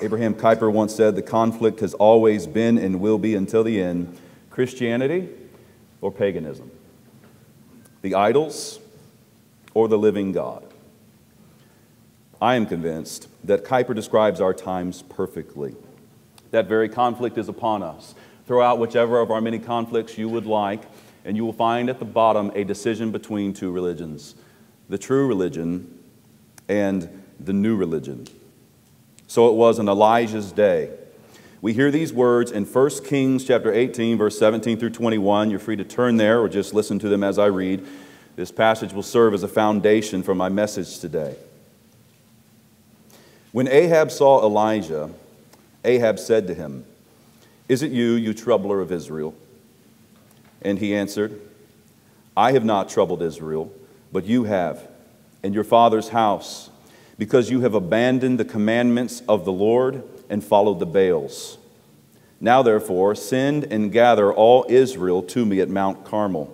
Abraham Kuyper once said, "The conflict has always been and will be until the end, Christianity or paganism, the idols or the living God." I am convinced that Kuyper describes our times perfectly. That very conflict is upon us. Throw out whichever of our many conflicts you would like, and you will find at the bottom a decision between two religions, the true religion and the new religion. So it was in Elijah's day. We hear these words in 1 Kings chapter 18, verse 17 through 21. You're free to turn there or just listen to them as I read. This passage will serve as a foundation for my message today. When Ahab saw Elijah, Ahab said to him, "Is it you, you troubler of Israel?" And he answered, "I have not troubled Israel, but you have, and your father's house, because you have abandoned the commandments of the Lord and followed the Baals. Now therefore, send and gather all Israel to me at Mount Carmel,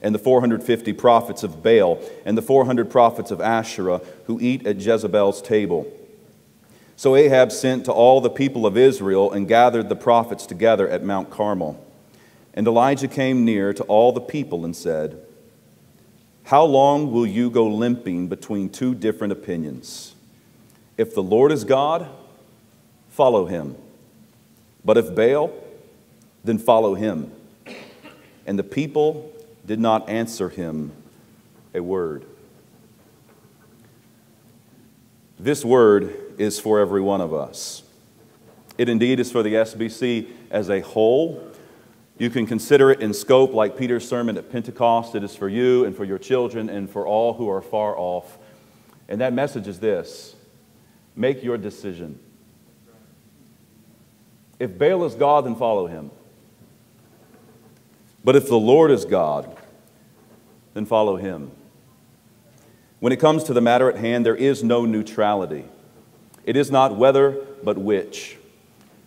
and the 450 prophets of Baal, and the 400 prophets of Asherah, who eat at Jezebel's table." So Ahab sent to all the people of Israel and gathered the prophets together at Mount Carmel. And Elijah came near to all the people and said, "How long will you go limping between two different opinions? If the Lord is God, follow him. But if Baal, then follow him." And the people did not answer him a word. This word is for every one of us. It indeed is for the SBC as a whole. You can consider it in scope like Peter's sermon at Pentecost. It is for you and for your children and for all who are far off. And that message is this: make your decision. If Baal is God, then follow him. But if the Lord is God, then follow him. When it comes to the matter at hand, there is no neutrality. It is not whether, but which.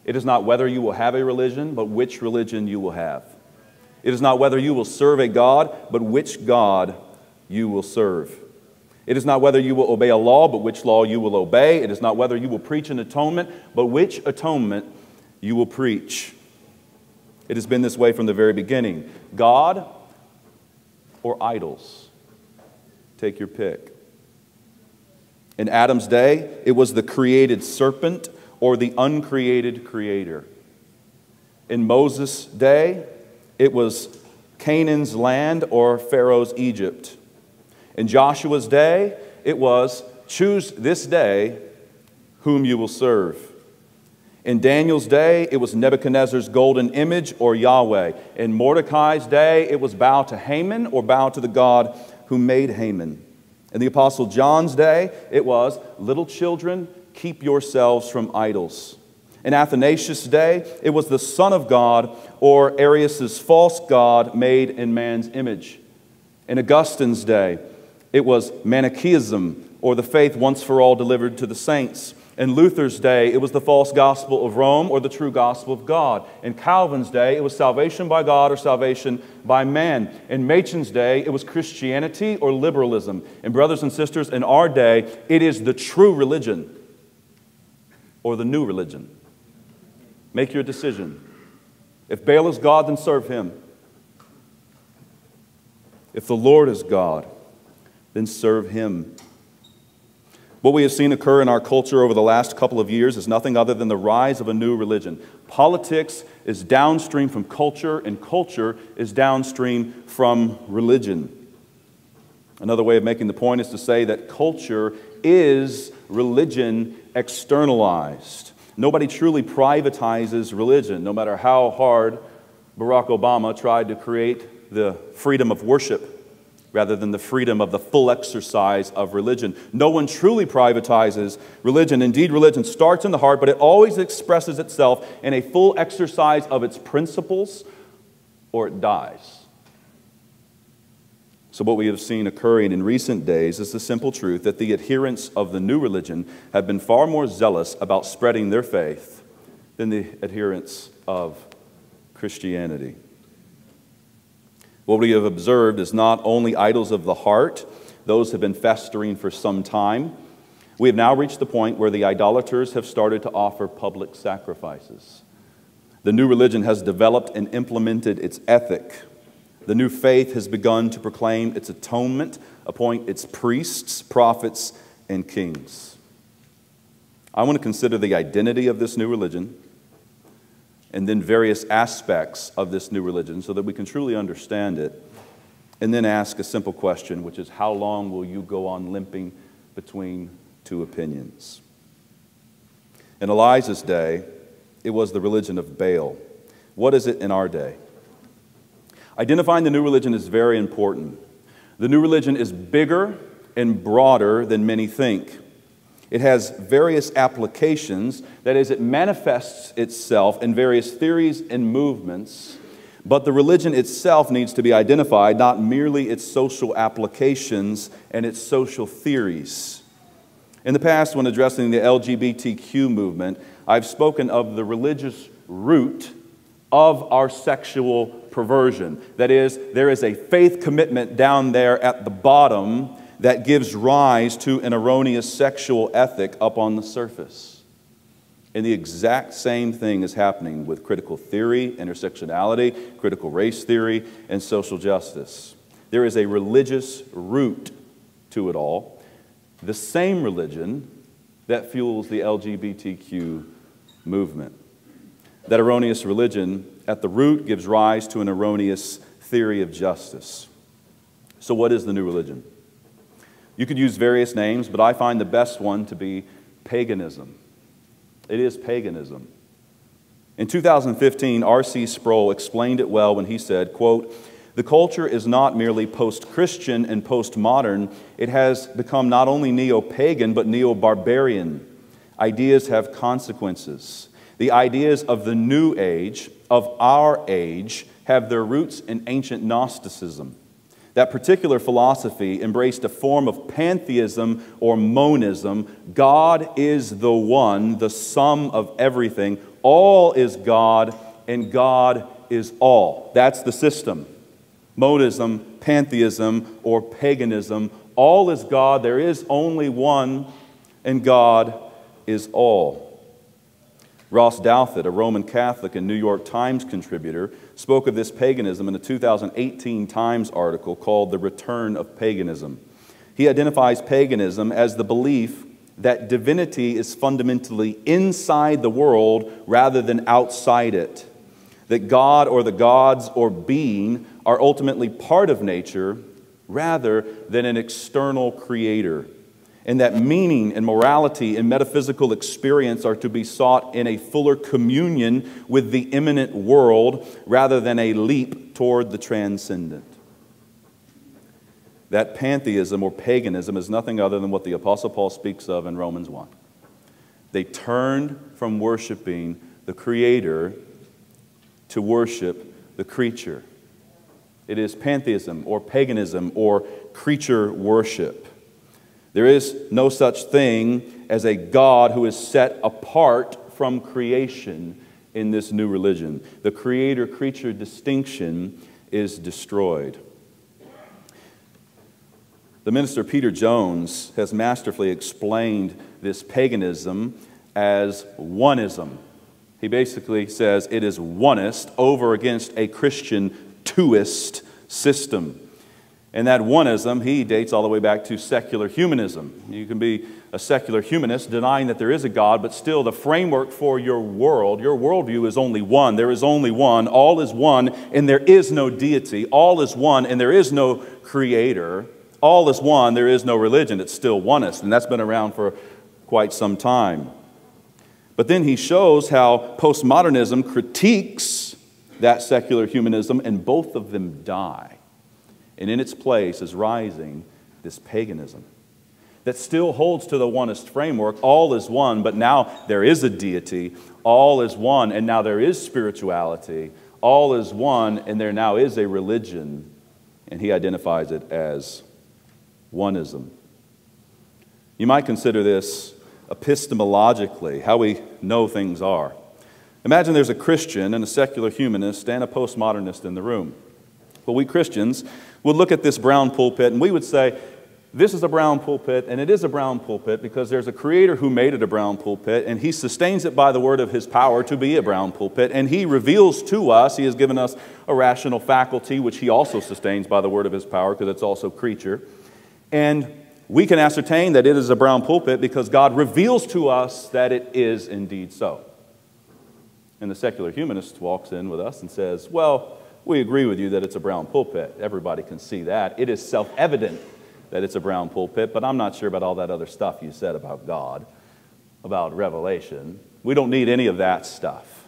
It is not whether you will have a religion, but which religion you will have. It is not whether you will serve a God, but which God you will serve. It is not whether you will obey a law, but which law you will obey. It is not whether you will preach an atonement, but which atonement you will preach. It has been this way from the very beginning. God or idols. Take your pick. In Adam's day, it was the created serpent or the uncreated creator. In Moses' day, it was Canaan's land or Pharaoh's Egypt. In Joshua's day, it was choose this day whom you will serve. In Daniel's day, it was Nebuchadnezzar's golden image or Yahweh. In Mordecai's day, it was bow to Haman or bow to the God who made Haman. In the Apostle John's day, it was little children, keep yourselves from idols. In Athanasius' day, it was the Son of God or Arius' false god made in man's image. In Augustine's day, it was Manichaeism or the faith once for all delivered to the saints. In Luther's day, it was the false gospel of Rome or the true gospel of God. In Calvin's day, it was salvation by God or salvation by man. In Machen's day, it was Christianity or liberalism. And brothers and sisters, in our day, it is the true religion or the new religion. Make your decision. If Baal is God, then serve him. If the Lord is God, then serve him. What we have seen occur in our culture over the last couple of years is nothing other than the rise of a new religion. Politics is downstream from culture, and culture is downstream from religion. Another way of making the point is to say that culture is religion externalized. Nobody truly privatizes religion, no matter how hard Barack Obama tried to create the freedom of worship rather than the freedom of the full exercise of religion. No one truly privatizes religion. Indeed, religion starts in the heart, but it always expresses itself in a full exercise of its principles, or it dies. So what we have seen occurring in recent days is the simple truth that the adherents of the new religion have been far more zealous about spreading their faith than the adherents of Christianity. What we have observed is not only idols of the heart, those have been festering for some time, We have now reached the point where the idolaters have started to offer public sacrifices. The new religion has developed and implemented its ethic. The new faith has begun to proclaim its atonement, appoint its priests, prophets, and kings. I want to consider the identity of this new religion and then various aspects of this new religion so that we can truly understand it, and then ask a simple question, which is, how long will you go on limping between two opinions? In Elijah's day, it was the religion of Baal. What is it in our day? Identifying the new religion is very important. The new religion is bigger and broader than many think. It has various applications, that is, it manifests itself in various theories and movements, but the religion itself needs to be identified, not merely its social applications and its social theories. In the past, when addressing the LGBTQ movement, I've spoken of the religious root of our sexual perversion. That is, there is a faith commitment down there at the bottom that gives rise to an erroneous sexual ethic up on the surface. And the exact same thing is happening with critical theory, intersectionality, critical race theory, and social justice. There is a religious root to it all. The same religion that fuels the LGBTQ movement. That erroneous religion at the root gives rise to an erroneous theory of justice. So what is the new religion? You could use various names, but I find the best one to be paganism. It is paganism. In 2015, R.C. Sproul explained it well when he said, quote, "The culture is not merely post-Christian and postmodern. It has become not only neo-pagan, but neo-barbarian. Ideas have consequences. The ideas of the new age, of our age, have their roots in ancient Gnosticism. That particular philosophy embraced a form of pantheism or monism. God is the one, the sum of everything. All is God, and God is all." That's the system. Monism, pantheism, or paganism. All is God. There is only one, and God is all. Ross Douthat, a Roman Catholic and New York Times contributor, spoke of this paganism in a 2018 Times article called "The Return of Paganism." He identifies paganism as the belief that divinity is fundamentally inside the world rather than outside it, that God or the gods or being are ultimately part of nature rather than an external creator, and that meaning and morality and metaphysical experience are to be sought in a fuller communion with the immanent world rather than a leap toward the transcendent. That pantheism or paganism is nothing other than what the Apostle Paul speaks of in Romans 1. They turned from worshiping the Creator to worship the creature. It is pantheism or paganism or creature worship. There is no such thing as a God who is set apart from creation in this new religion. The creator-creature distinction is destroyed. The minister Peter Jones has masterfully explained this paganism as oneism. He basically says it is oneist over against a Christian twoist system. And that oneism, he dates all the way back to secular humanism. You can be a secular humanist, denying that there is a God, but still the framework for your worldview is only one. There is only one, all is one, and there is no deity. All is one, and there is no creator. All is one, there is no religion. It's still oneist, and that's been around for quite some time. But then he shows how postmodernism critiques that secular humanism, and both of them die. And in its place is rising this paganism that still holds to the oneist framework. All is one, but now there is a deity. All is one, and now there is spirituality. All is one, and there now is a religion. And he identifies it as oneism. You might consider this epistemologically, how we know things are. Imagine there's a Christian and a secular humanist and a postmodernist in the room. But we Christians would look at this brown pulpit and we would say, This is a brown pulpit, and it is a brown pulpit because there's a creator who made it a brown pulpit, and he sustains it by the word of his power to be a brown pulpit, and he reveals to us, he has given us a rational faculty, which he also sustains by the word of his power because it's also creature. And we can ascertain that it is a brown pulpit because God reveals to us that it is indeed so. And the secular humanist walks in with us and says, well, we agree with you that it's a brown pulpit. Everybody can see that. It is self-evident that it's a brown pulpit, but I'm not sure about all that other stuff you said about God, about revelation. We don't need any of that stuff.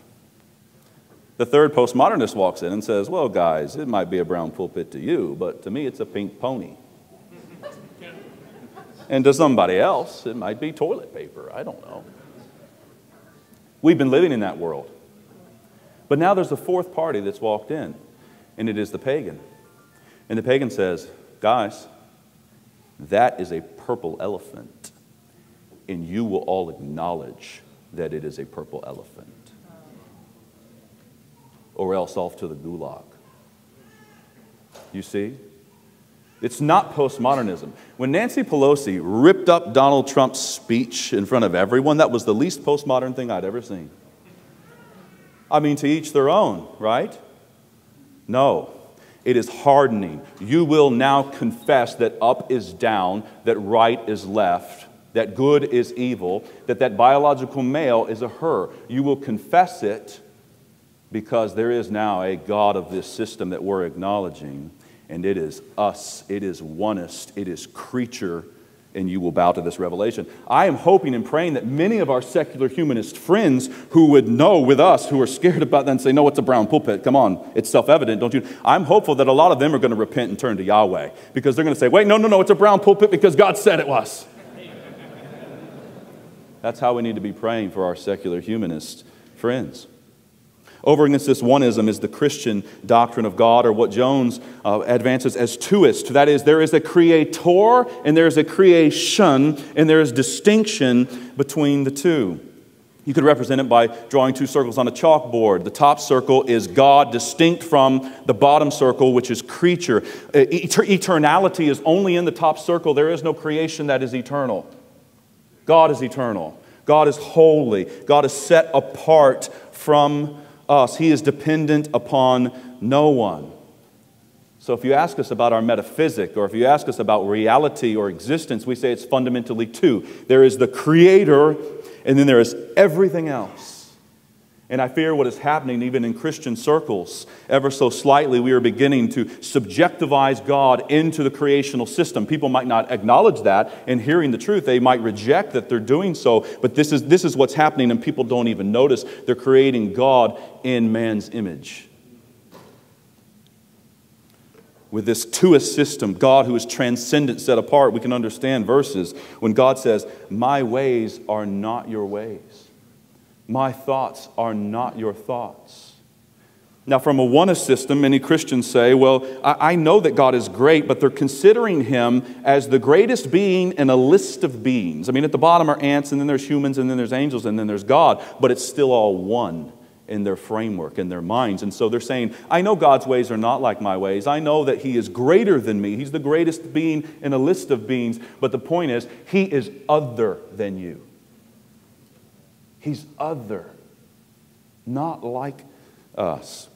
The third postmodernist walks in and says, well, guys, it might be a brown pulpit to you, but to me it's a pink pony. And to somebody else, it might be toilet paper. I don't know. We've been living in that world. But now there's a fourth party that's walked in, and it is the pagan. And the pagan says, guys, that is a purple elephant, and you will all acknowledge that it is a purple elephant, or else off to the gulag. You see? It's not postmodernism. When Nancy Pelosi ripped up Donald Trump's speech in front of everyone, that was the least postmodern thing I'd ever seen. I mean, to each their own, right? No. It is hardening. You will now confess that up is down, that right is left, that good is evil, that biological male is a her. You will confess it because there is now a God of this system that we're acknowledging, and it is us, it is oneist, it is creature, and you will bow to this revelation. I am hoping and praying that many of our secular humanist friends who would know with us, who are scared about that and say, no, it's a brown pulpit, come on, it's self-evident, don't you? I'm hopeful that a lot of them are going to repent and turn to Yahweh because they're going to say, wait, no, no, no, it's a brown pulpit because God said it was. That's how we need to be praying for our secular humanist friends. Over against this oneism is the Christian doctrine of God, or what Jones advances as twoist. That is, there is a creator and there is a creation, and there is distinction between the two. You could represent it by drawing two circles on a chalkboard. The top circle is God, distinct from the bottom circle, which is creature. Eternality is only in the top circle. There is no creation that is eternal. God is eternal. God is holy. God is set apart from us. He is dependent upon no one. So if you ask us about our metaphysic, or if you ask us about reality or existence, we say it's fundamentally two. There is the creator, and then there is everything else. And I fear what is happening even in Christian circles. Ever so slightly, we are beginning to subjectivize God into the creational system. People might not acknowledge that, and hearing the truth, they might reject that they're doing so. But this is what's happening, and people don't even notice. They're creating God in man's image. With this twoist system, God who is transcendent, set apart, we can understand verses when God says, my ways are not your ways. My thoughts are not your thoughts. Now, from a oneist system, many Christians say, well, I know that God is great, but they're considering him as the greatest being in a list of beings. I mean, at the bottom are ants, and then there's humans, and then there's angels, and then there's God, but it's still all one in their framework, in their minds. And so they're saying, I know God's ways are not like my ways. I know that he is greater than me. He's the greatest being in a list of beings. But the point is, he is other than you. He's other, not like us.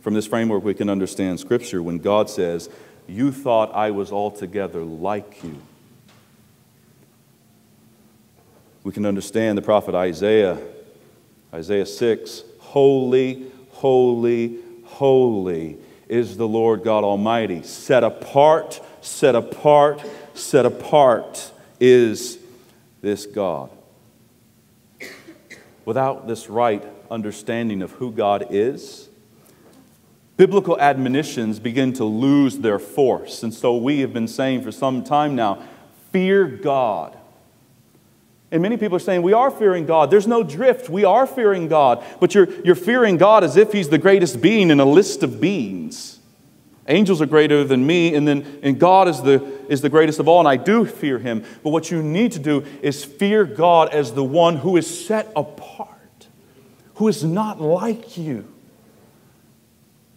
From this framework, we can understand Scripture when God says, you thought I was altogether like you. We can understand the prophet Isaiah, Isaiah 6, holy, holy, holy is the Lord God Almighty. Set apart, set apart, set apart is this God. Without this right understanding of who God is, biblical admonitions begin to lose their force. And so we have been saying for some time now, fear God. And many people are saying, we are fearing God. There's no drift. We are fearing God. But you're fearing God as if he's the greatest being in a list of beings. Angels are greater than me, and God is the greatest of all, and I do fear him. But what you need to do is fear God as the one who is set apart, who is not like you.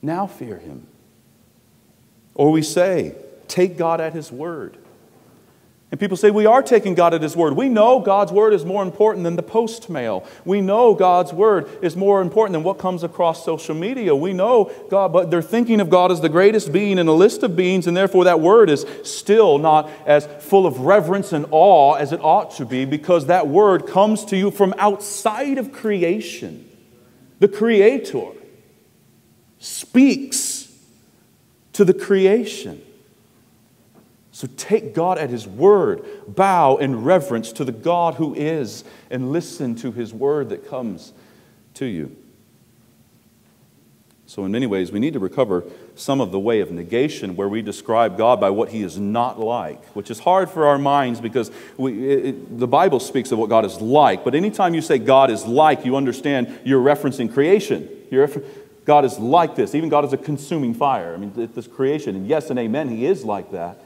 Now fear him. Or we say, Take God at His word. And people say, we are taking God at His word. We know God's word is more important than the postmail. We know God's word is more important than what comes across social media. We know God, but they're thinking of God as the greatest being in a list of beings, and therefore that word is still not as full of reverence and awe as it ought to be, because that word comes to you from outside of creation. The Creator speaks to the creation. So take God at His word, bow in reverence to the God who is, and listen to His word that comes to you. So in many ways, we need to recover some of the way of negation where we describe God by what He is not like, which is hard for our minds because the Bible speaks of what God is like. But anytime you say God is like, you understand you're referencing creation. God is like this. Even God is a consuming fire. I mean, this creation. And yes and amen, He is like that.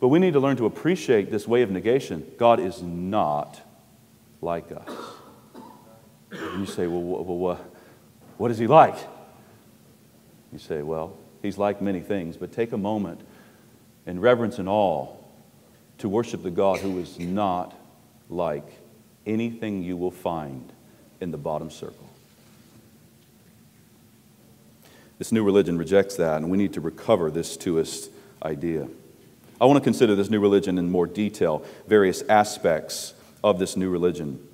But we need to learn to appreciate this way of negation. God is not like us. And you say, well, what is He like? You say, well, He's like many things, but take a moment in reverence and awe to worship the God who is not like anything you will find in the bottom circle. This new religion rejects that, and we need to recover this twoist idea. I want to consider this new religion in more detail, various aspects of this new religion.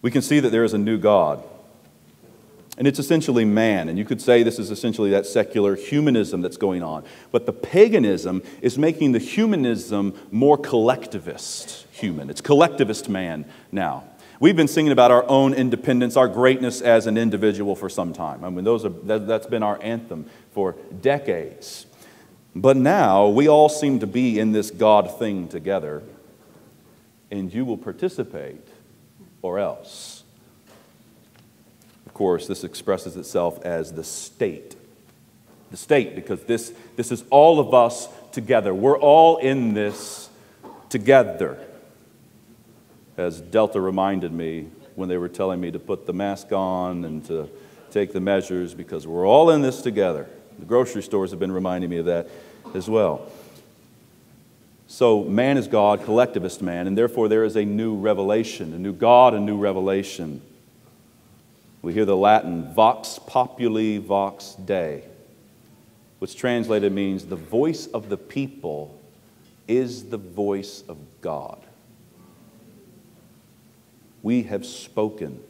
We can see that there is a new God, and it's essentially man. And you could say this is essentially that secular humanism that's going on. But the paganism is making the humanism more collectivist human. It's collectivist man now. We've been singing about our own independence, our greatness as an individual for some time. I mean, that's been our anthem for decades. But now, we all seem to be in this God thing together, and you will participate or else. Of course, this expresses itself as the state. The state, because this is all of us together. We're all in this together. As Delta reminded me when they were telling me to put the mask on and to take the measures, because we're all in this together. The grocery stores have been reminding me of that as well. So man is God, collectivist man, and therefore there is a new revelation, a new God, a new revelation. We hear the Latin, vox populi, vox Dei, which translated means the voice of the people is the voice of God. We have spoken.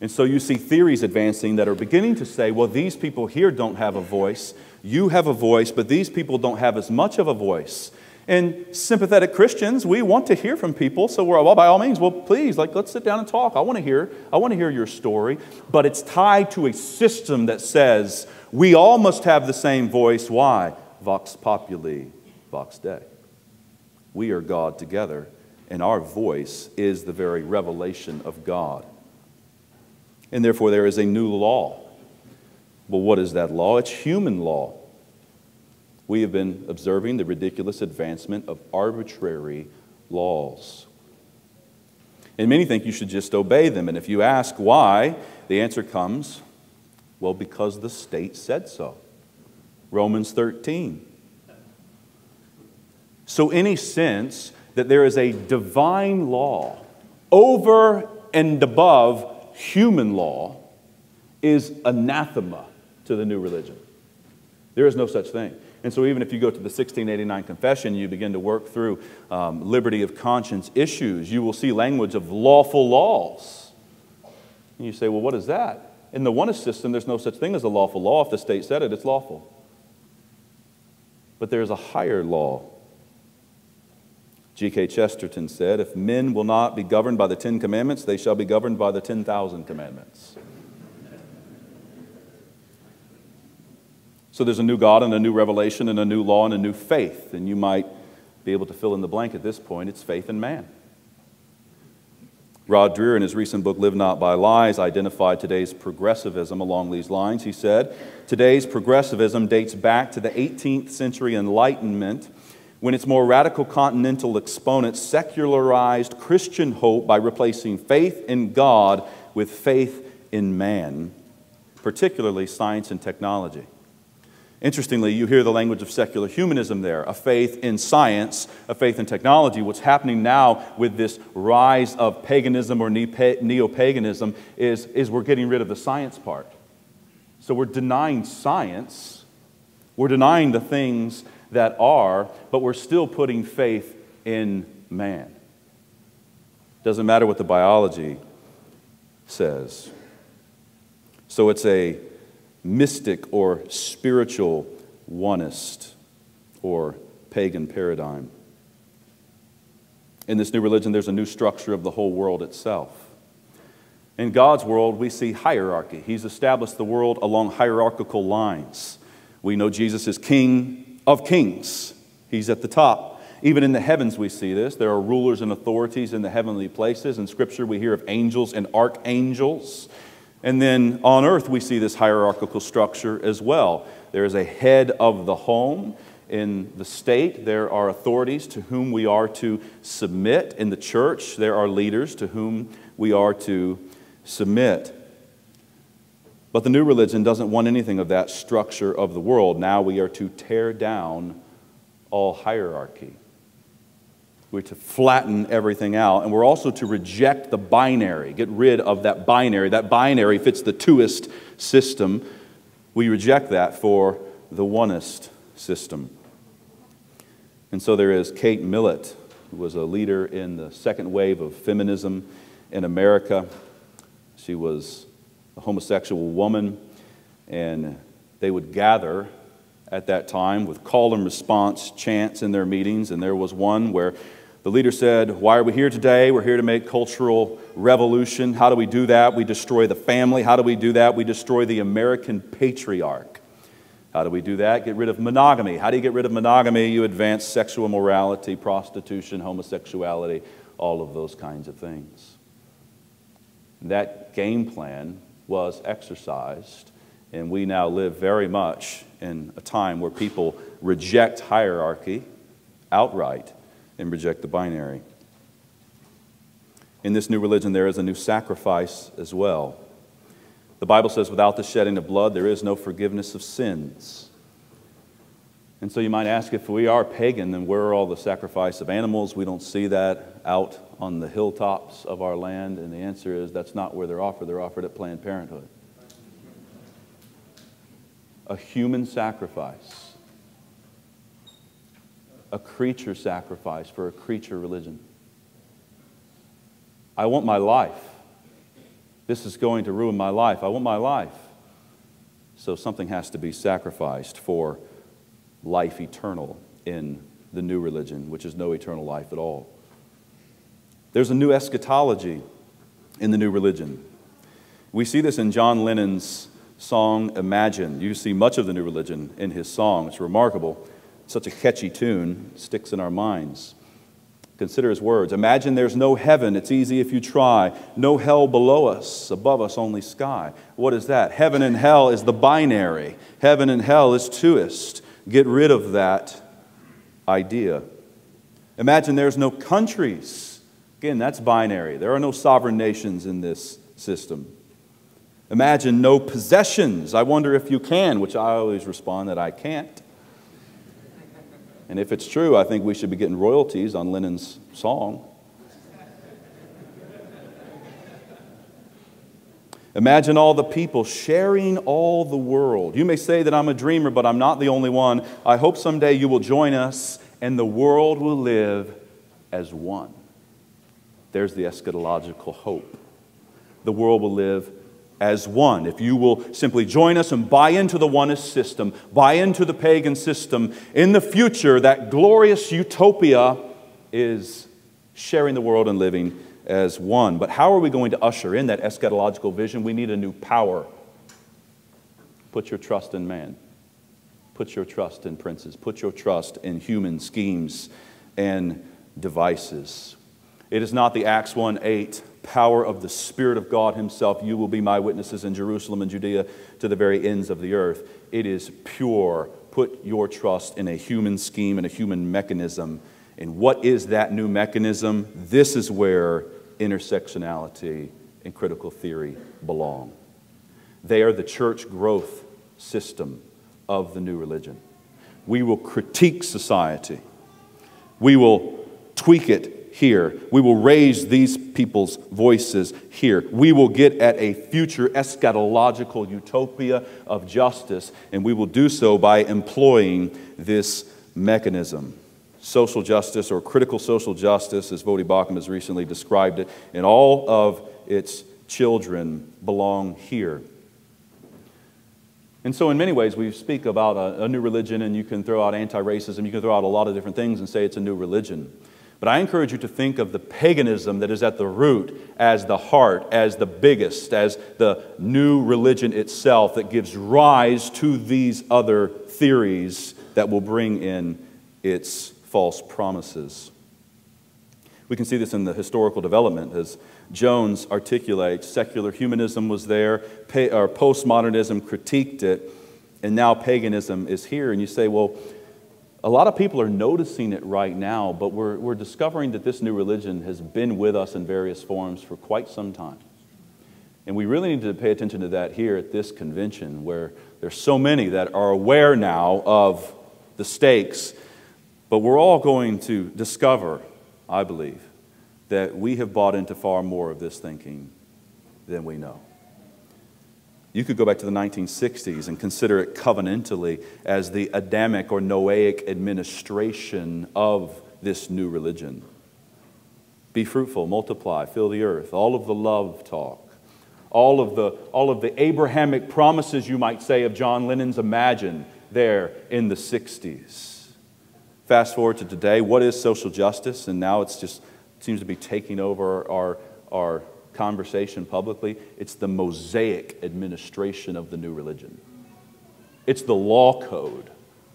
And so you see theories advancing that are beginning to say, well, these people here don't have a voice. You have a voice, but these people don't have as much of a voice. And sympathetic Christians, we want to hear from people, so we're, well, by all means, well, please, like, let's sit down and talk. I want to hear your story. But it's tied to a system that says we all must have the same voice. Why? Vox populi, vox Dei. We are God together, and our voice is the very revelation of God. And therefore, there is a new law. Well, what is that law? It's human law. We have been observing the ridiculous advancement of arbitrary laws. And many think you should just obey them. And if you ask why, the answer comes, well, because the state said so. Romans 13. So any sense that there is a divine law over and above human law is anathema to the new religion. There is no such thing. And so even if you go to the 1689 Confession, you begin to work through liberty of conscience issues, you will see language of lawful laws. And you say, well, what is that? In the onist system, there's no such thing as a lawful law. If the state said it, it's lawful. But there is a higher law. G.K. Chesterton said, if men will not be governed by the 10 commandments, they shall be governed by the 10,000 commandments. So there's a new God and a new revelation and a new law and a new faith. And you might be able to fill in the blank at this point. It's faith in man. Rod Dreher, in his recent book, Live Not by Lies, identified today's progressivism along these lines. He said, today's progressivism dates back to the 18th century Enlightenment, when its more radical continental exponents secularized Christian hope by replacing faith in God with faith in man, particularly science and technology. Interestingly, you hear the language of secular humanism there, a faith in science, a faith in technology. What's happening now with this rise of paganism or neo-paganism is we're getting rid of the science part. So we're denying science, we're denying the things that are, but we're still putting faith in man. Doesn't matter what the biology says. So it's a mystic or spiritual oneist or pagan paradigm. In this new religion, there's a new structure of the whole world itself. In God's world, we see hierarchy. He's established the world along hierarchical lines. We know Jesus is King of Kings. He's at the top. Even in the heavens we see this. There are rulers and authorities in the heavenly places. In Scripture we hear of angels and archangels. And then on earth we see this hierarchical structure as well. There is a head of the home. In the state there are authorities to whom we are to submit. In the church there are leaders to whom we are to submit. But the new religion doesn't want anything of that structure of the world. Now we are to tear down all hierarchy. We're to flatten everything out, and we're also to reject the binary, get rid of that binary. That binary fits the twoist system. We reject that for the oneist system. And so there is Kate Millett, who was a leader in the second wave of feminism in America. She was a homosexual woman, and they would gather at that time with call and response chants in their meetings, and there was one where the leader said, "Why are we here today? We're here to make cultural revolution. How do we do that? We destroy the family. How do we do that? We destroy the American patriarch. How do we do that? Get rid of monogamy. How do you get rid of monogamy? You advance sexual morality, prostitution, homosexuality, all of those kinds of things." That game plan was exercised, and we now live very much in a time where people reject hierarchy outright and reject the binary. In this new religion, there is a new sacrifice as well. The Bible says, without the shedding of blood, there is no forgiveness of sins. And so you might ask, if we are pagan, then where are all the sacrifice of animals? We don't see that out on the hilltops of our land. And the answer is, that's not where they're offered. They're offered at Planned Parenthood. A human sacrifice, a creature sacrifice for a creature religion. I want my life. This is going to ruin my life. I want my life. So something has to be sacrificed for life eternal in the new religion, which is no eternal life at all. There's a new eschatology in the new religion. We see this in John Lennon's song, Imagine. You see much of the new religion in his song. It's remarkable. It's such a catchy tune. It sticks in our minds. Consider his words. Imagine there's no heaven. It's easy if you try. No hell below us. Above us only sky. What is that? Heaven and hell is the binary. Heaven and hell is twoist. Get rid of that idea. Imagine there's no countries. Again, that's binary. There are no sovereign nations in this system. Imagine no possessions. I wonder if you can, which I always respond that I can't. And if it's true, I think we should be getting royalties on Lennon's song. Imagine all the people sharing all the world. You may say that I'm a dreamer, but I'm not the only one. I hope someday you will join us and the world will live as one. There's the eschatological hope. The world will live as one. If you will simply join us and buy into the oneist system, buy into the pagan system, in the future, that glorious utopia is sharing the world and living as one. But how are we going to usher in that eschatological vision? We need a new power. Put your trust in man. Put your trust in princes. Put your trust in human schemes and devices. It is not the Acts 1:8. Power of the Spirit of God Himself, you will be my witnesses in Jerusalem and Judea to the very ends of the earth. It is pure. Put your trust in a human scheme and a human mechanism. And what is that new mechanism? This is where intersectionality and critical theory belong. They are the church growth system of the new religion. We will critique society. We will tweak it here. We will raise these people's voices here. We will get at a future eschatological utopia of justice, and we will do so by employing this mechanism. Social justice, or critical social justice, as Voddie Baucham has recently described it, and all of its children belong here. And so in many ways, we speak about a new religion, and you can throw out anti-racism, you can throw out a lot of different things and say it's a new religion. But I encourage you to think of the paganism that is at the root as the heart, as the biggest, as the new religion itself that gives rise to these other theories that will bring in its false promises. We can see this in the historical development as Jones articulates. Secular humanism was there, postmodernism critiqued it, and now paganism is here. And you say, well, a lot of people are noticing it right now, but we're discovering that this new religion has been with us in various forms for quite some time. And we really need to pay attention to that here at this convention, where there's so many that are aware now of the stakes. But we're all going to discover, I believe, that we have bought into far more of this thinking than we know. You could go back to the 1960s and consider it covenantally as the Adamic or Noahic administration of this new religion. Be fruitful, multiply, fill the earth, all of the love talk, all of the Abrahamic promises, you might say, of John Lennon's Imagine there in the 60s. Fast forward to today, what is social justice? And now it's just seems to be taking over our conversation publicly. It's the Mosaic administration of the new religion. It's the law code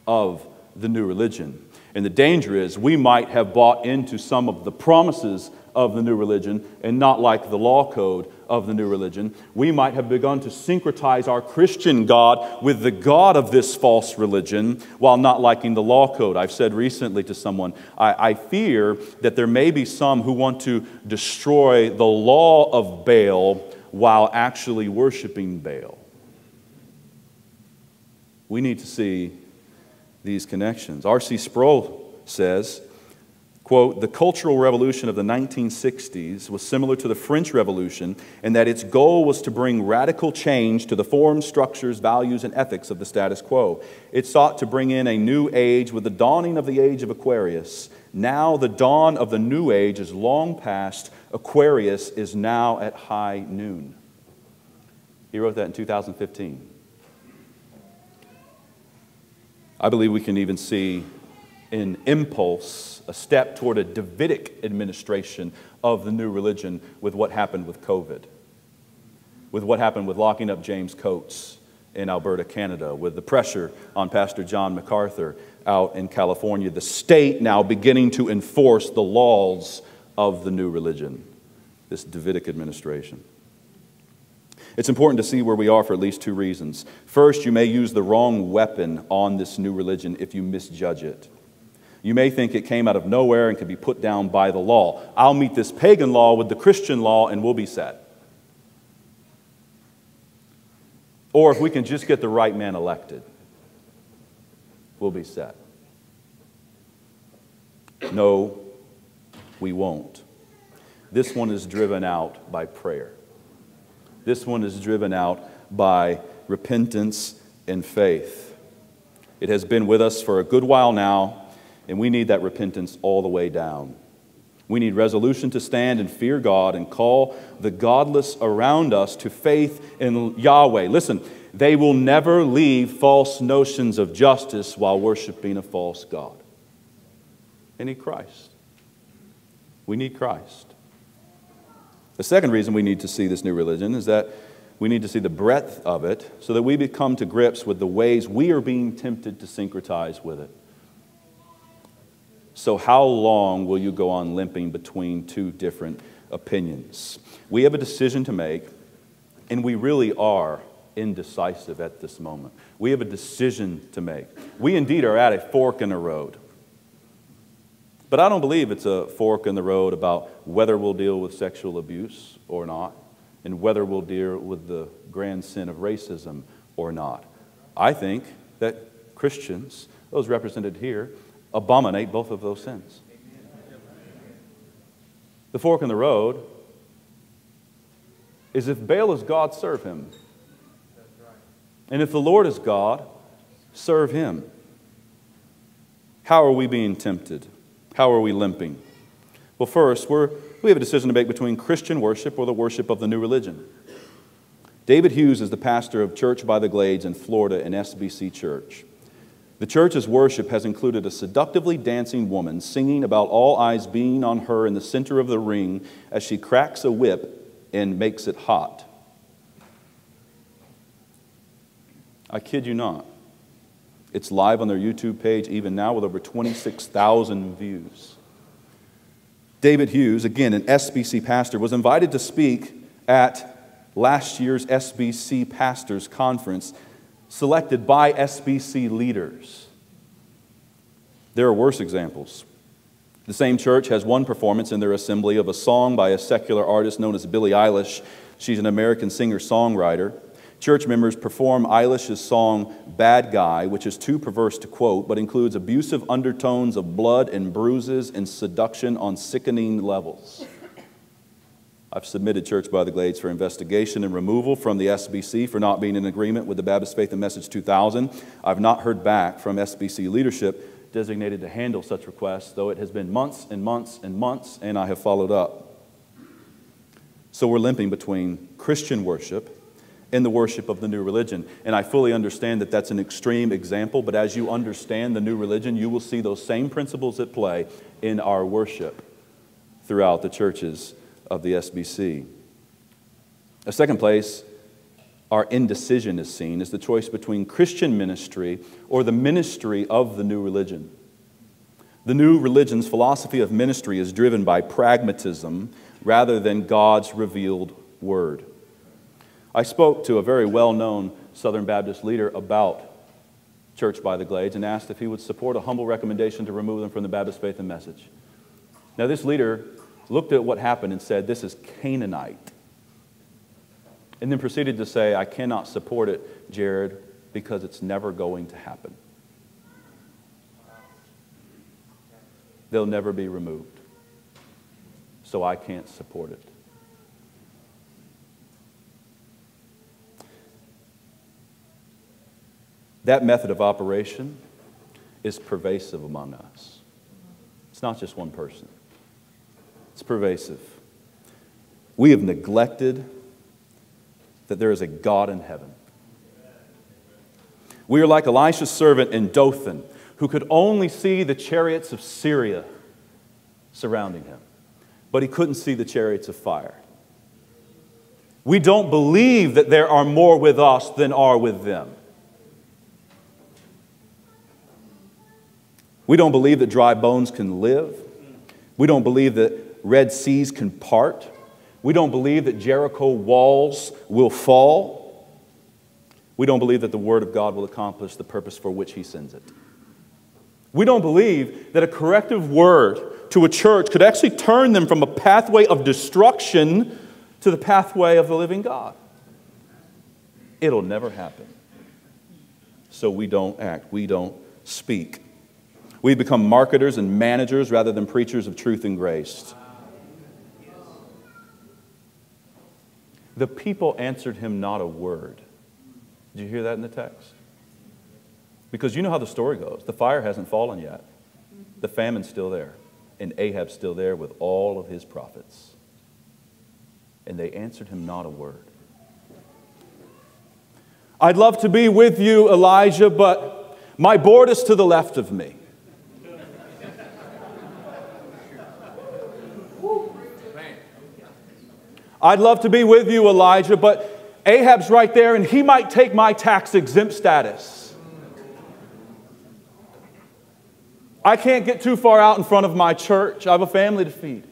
of the new religion. And the danger is we might have bought into some of the promises of the new religion and not like the law code of the new religion. We might have begun to syncretize our Christian God with the God of this false religion while not liking the law code. I've said recently to someone, I fear that there may be some who want to destroy the law of Baal while actually worshiping Baal. We need to see these connections. R.C. Sproul says, quote, "The Cultural Revolution of the 1960s was similar to the French Revolution in that its goal was to bring radical change to the forms, structures, values, and ethics of the status quo. It sought to bring in a new age with the dawning of the age of Aquarius. Now the dawn of the new age is long past. Aquarius is now at high noon." He wrote that in 2015. I believe we can even see an impulse, a step toward a Davidic administration of the new religion with what happened with COVID, with what happened with locking up James Coates in Alberta, Canada, with the pressure on Pastor John MacArthur out in California, the state now beginning to enforce the laws of the new religion, this Davidic administration. It's important to see where we are for at least two reasons. First, you may use the wrong weapon on this new religion if you misjudge it. You may think it came out of nowhere and could be put down by the law. I'll meet this pagan law with the Christian law and we'll be set. Or if we can just get the right man elected, we'll be set. No, we won't. This one is driven out by prayer. This one is driven out by repentance and faith. It has been with us for a good while now, and we need that repentance all the way down. We need resolution to stand and fear God and call the godless around us to faith in Yahweh. Listen, they will never leave false notions of justice while worshiping a false God. They need Christ. We need Christ. The second reason we need to see this new religion is that we need to see the breadth of it so that we become to grips with the ways we are being tempted to syncretize with it. So how long will you go on limping between two different opinions? We have a decision to make, and we really are indecisive at this moment. We have a decision to make. We indeed are at a fork in the road. But I don't believe it's a fork in the road about whether we'll deal with sexual abuse or not, and whether we'll deal with the grand sin of racism or not. I think that Christians, those represented here, abominate both of those sins. The fork in the road is if Baal is God, serve him. And if the Lord is God, serve him. How are we being tempted? How are we limping? Well, first, we have a decision to make between Christian worship or the worship of the new religion. David Hughes is the pastor of Church by the Glades in Florida, an SBC church. The church's worship has included a seductively dancing woman singing about all eyes being on her in the center of the ring as she cracks a whip and makes it hot. I kid you not. It's live on their YouTube page even now with over 26,000 views. David Hughes, again, an SBC pastor, was invited to speak at last year's SBC Pastors Conference, selected by SBC leaders. There are worse examples. The same church has one performance in their assembly of a song by a secular artist known as Billie Eilish. She's an American singer-songwriter. Church members perform Eilish's song, Bad Guy, which is too perverse to quote, but includes abusive undertones of blood and bruises and seduction on sickening levels. I've submitted Church by the Glades for investigation and removal from the SBC for not being in agreement with the Baptist Faith and Message 2000. I've not heard back from SBC leadership designated to handle such requests, though it has been months and months and months, and I have followed up. So we're limping between Christian worship in the worship of the new religion. And I fully understand that that's an extreme example, but as you understand the new religion, you will see those same principles at play in our worship throughout the churches of the SBC. A second place our indecision is seen is the choice between Christian ministry or the ministry of the new religion. The new religion's philosophy of ministry is driven by pragmatism rather than God's revealed word. I spoke to a very well-known Southern Baptist leader about Church by the Glades and asked if he would support a humble recommendation to remove them from the Baptist Faith and Message. Now, this leader looked at what happened and said, "This is Canaanite," and then proceeded to say, "I cannot support it, Jared, because it's never going to happen. They'll never be removed, so I can't support it." That method of operation is pervasive among us. It's not just one person. It's pervasive. We have neglected that there is a God in heaven. We are like Elisha's servant in Dothan, who could only see the chariots of Syria surrounding him, but he couldn't see the chariots of fire. We don't believe that there are more with us than are with them. We don't believe that dry bones can live. We don't believe that Red Seas can part. We don't believe that Jericho walls will fall. We don't believe that the Word of God will accomplish the purpose for which He sends it. We don't believe that a corrective word to a church could actually turn them from a pathway of destruction to the pathway of the living God. It'll never happen. So we don't act. We don't speak. We become marketers and managers rather than preachers of truth and grace. The people answered him not a word. Did you hear that in the text? Because you know how the story goes. The fire hasn't fallen yet. The famine's still there. And Ahab's still there with all of his prophets. And they answered him not a word. "I'd love to be with you, Elijah, but my board is to the left of me." "I'd love to be with you, Elijah, but Ahab's right there and he might take my tax-exempt status. I can't get too far out in front of my church. I have a family to feed."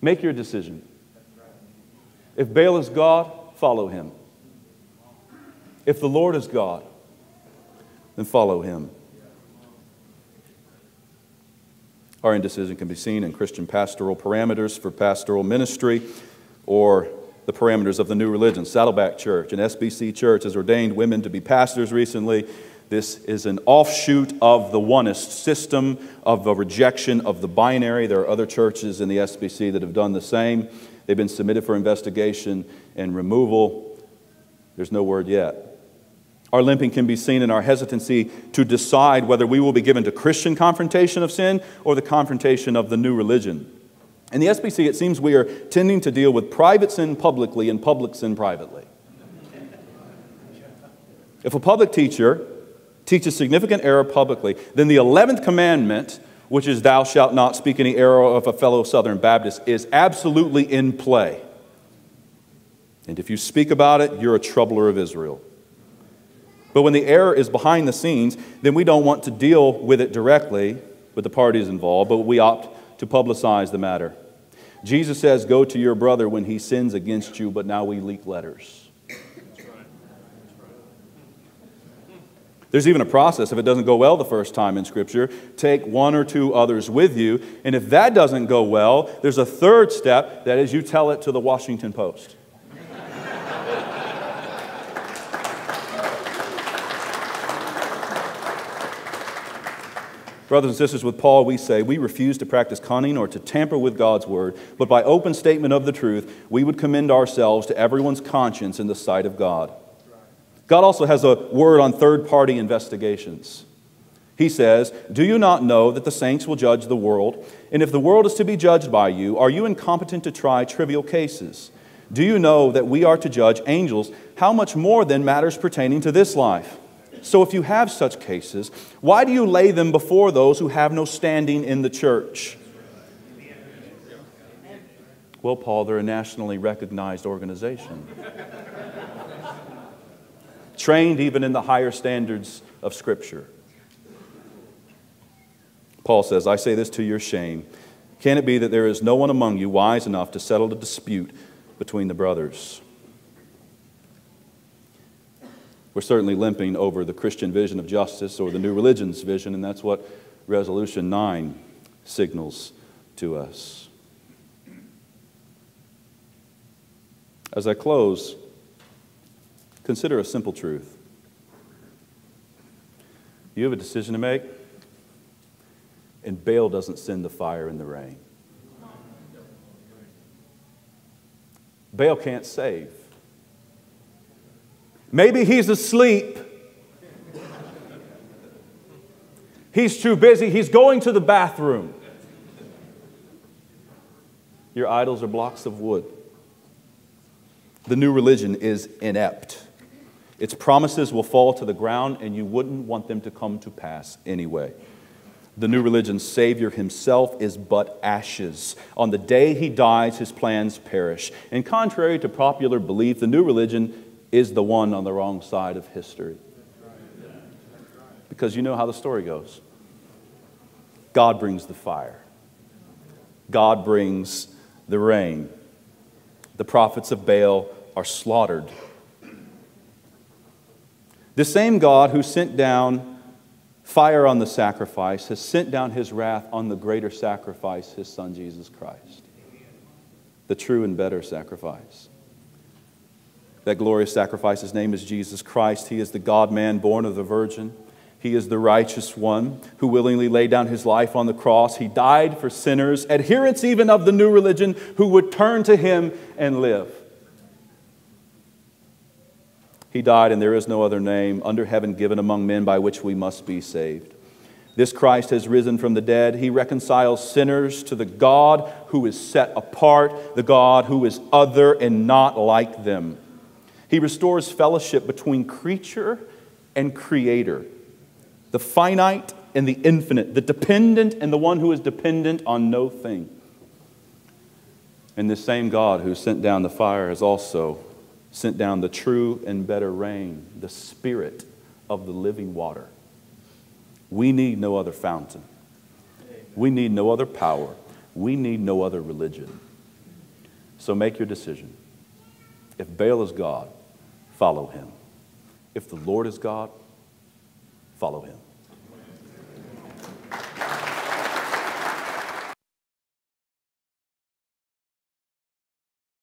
Make your decision. If Baal is God, follow him. If the Lord is God, then follow him. Our indecision can be seen in Christian pastoral parameters for pastoral ministry or the parameters of the new religion. Saddleback Church and SBC Church has ordained women to be pastors recently. This is an offshoot of the oneist system, of the rejection of the binary. There are other churches in the SBC that have done the same. They've been submitted for investigation and removal. There's no word yet. Our limping can be seen in our hesitancy to decide whether we will be given to Christian confrontation of sin or the confrontation of the new religion. In the SBC, it seems we are tending to deal with private sin publicly and public sin privately. If a public teacher teaches significant error publicly, then the 11th commandment, which is thou shalt not speak any error of a fellow Southern Baptist, is absolutely in play. And if you speak about it, you're a troubler of Israel. But when the error is behind the scenes, then we don't want to deal with it directly with the parties involved, but we opt to publicize the matter. Jesus says, go to your brother when he sins against you, but now we leak letters. There's even a process. If it doesn't go well the first time in Scripture, take one or two others with you. And if that doesn't go well, there's a third step. That is, you tell it to the Washington Post. Brothers and sisters, with Paul we say, we refuse to practice cunning or to tamper with God's word, but by open statement of the truth, we would commend ourselves to everyone's conscience in the sight of God. God also has a word on third-party investigations. He says, do you not know that the saints will judge the world? And if the world is to be judged by you, are you incompetent to try trivial cases? Do you know that we are to judge angels? How much more then matters pertaining to this life? So if you have such cases, why do you lay them before those who have no standing in the church? Well, Paul, they're a nationally recognized organization. Trained even in the higher standards of Scripture. Paul says, I say this to your shame. Can it be that there is no one among you wise enough to settle the dispute between the brothers? We're certainly limping over the Christian vision of justice or the new religion's vision, and that's what Resolution 9 signals to us. As I close, consider a simple truth. You have a decision to make, and Baal doesn't send the fire and the rain. Baal can't save. Maybe he's asleep. He's too busy. He's going to the bathroom. Your idols are blocks of wood. The new religion is inept. Its promises will fall to the ground, and you wouldn't want them to come to pass anyway. The new religion's Savior himself is but ashes. On the day he dies, his plans perish. And contrary to popular belief, the new religion is the one on the wrong side of history. Because you know how the story goes. God brings the fire. God brings the rain. The prophets of Baal are slaughtered. The same God who sent down fire on the sacrifice has sent down his wrath on the greater sacrifice, his Son Jesus Christ. The true and better sacrifice. That glorious sacrifice, his name is Jesus Christ. He is the God-man born of the Virgin. He is the righteous one who willingly laid down his life on the cross. He died for sinners, adherents even of the new religion, who would turn to him and live. He died, and there is no other name under heaven given among men by which we must be saved. This Christ has risen from the dead. He reconciles sinners to the God who is set apart, the God who is other and not like them. He restores fellowship between creature and creator, the finite and the infinite, the dependent and the one who is dependent on no thing. And this same God who sent down the fire has also sent down the true and better rain, the Spirit of the living water. We need no other fountain. We need no other power. We need no other religion. So make your decision. If Baal is God, follow him. If the Lord is God, follow him.